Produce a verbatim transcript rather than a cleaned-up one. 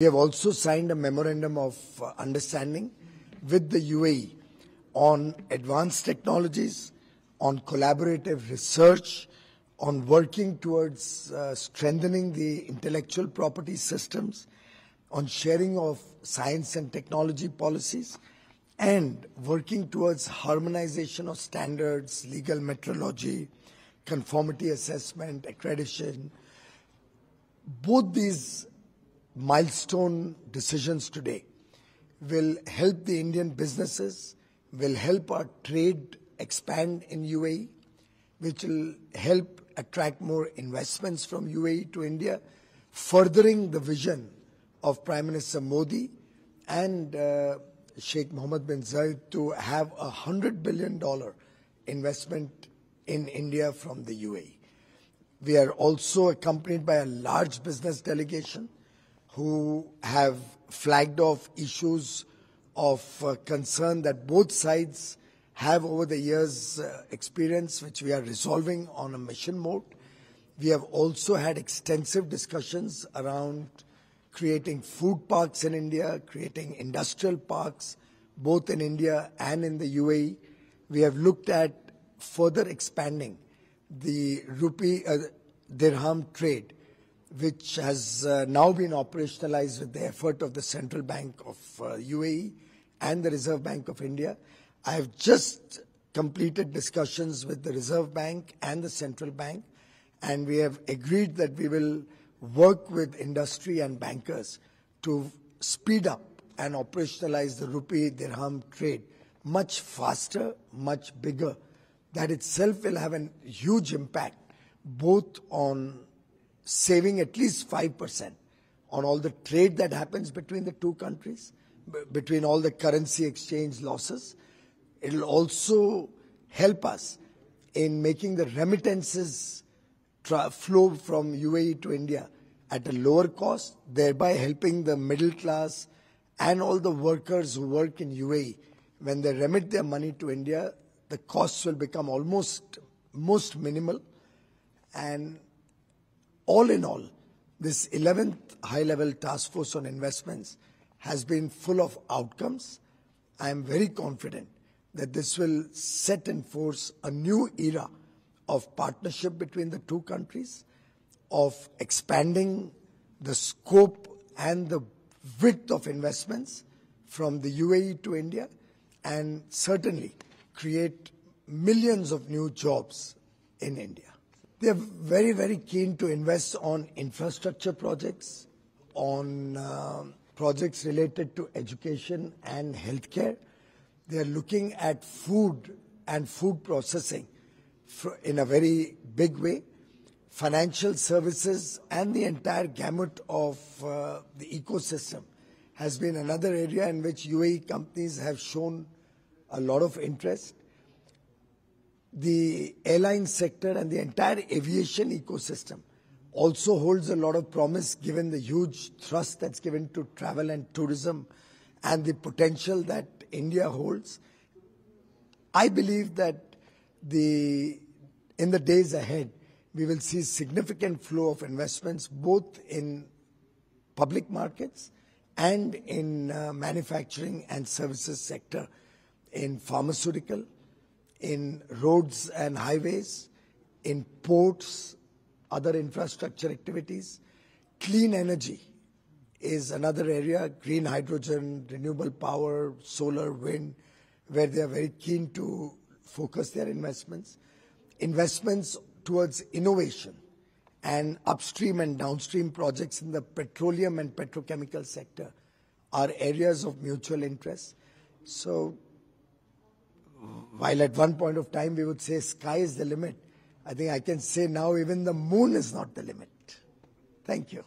We have also signed a memorandum of understanding with the U A E on advanced technologies, on collaborative research, on working towards uh, strengthening the intellectual property systems, on sharing of science and technology policies, and working towards harmonization of standards, legal methodology, conformity assessment, accreditation. Both these milestone decisions today will help the Indian businesses, will help our trade expand in U A E, which will help attract more investments from U A E to India, furthering the vision of Prime Minister Modi and uh, Sheikh Mohammed bin Zayed to have a one hundred billion dollar investment in India from the U A E. We are also accompanied by a large business delegation who have flagged off issues of uh, concern that both sides have over the years uh, experience, which we are resolving on a mission mode. We have also had extensive discussions around creating food parks in India, creating industrial parks, both in India and in the U A E. We have looked at further expanding the rupee uh, dirham trade, which has uh, now been operationalized with the effort of the Central Bank of uh, U A E and the Reserve Bank of India. I have just completed discussions with the Reserve Bank and the Central Bank, and we have agreed that we will work with industry and bankers to speed up and operationalize the rupee dirham trade much faster, much bigger. That itself will have a huge impact both on saving at least five percent on all the trade that happens between the two countries, between all the currency exchange losses. It will also help us in making the remittances flow from U A E to India at a lower cost, thereby helping the middle class and all the workers who work in U A E. When they remit their money to India, the costs will become almost most minimal. And all in all, this eleventh High-Level Task Force on Investments has been full of outcomes. I am very confident that this will set in force a new era of partnership between the two countries, of expanding the scope and the width of investments from the U A E to India, and certainly create millions of new jobs in India. They are very, very keen to invest on infrastructure projects, on uh, projects related to education and healthcare. They are looking at food and food processing in a very big way. Financial services and the entire gamut of uh, the ecosystem has been another area in which U A E companies have shown a lot of interest. The airline sector and the entire aviation ecosystem also holds a lot of promise, given the huge thrust that's given to travel and tourism and the potential that India holds. I believe that the, in the days ahead, we will see significant flow of investments both in public markets and in uh, manufacturing and services sector, in pharmaceutical, in roads and highways, in ports, other infrastructure activities. Clean energy is another area, green hydrogen, renewable power, solar, wind, where they are very keen to focus their investments. Investments towards innovation and upstream and downstream projects in the petroleum and petrochemical sector are areas of mutual interest. So, while at one point of time we would say sky is the limit, I think I can say now even the moon is not the limit. Thank you.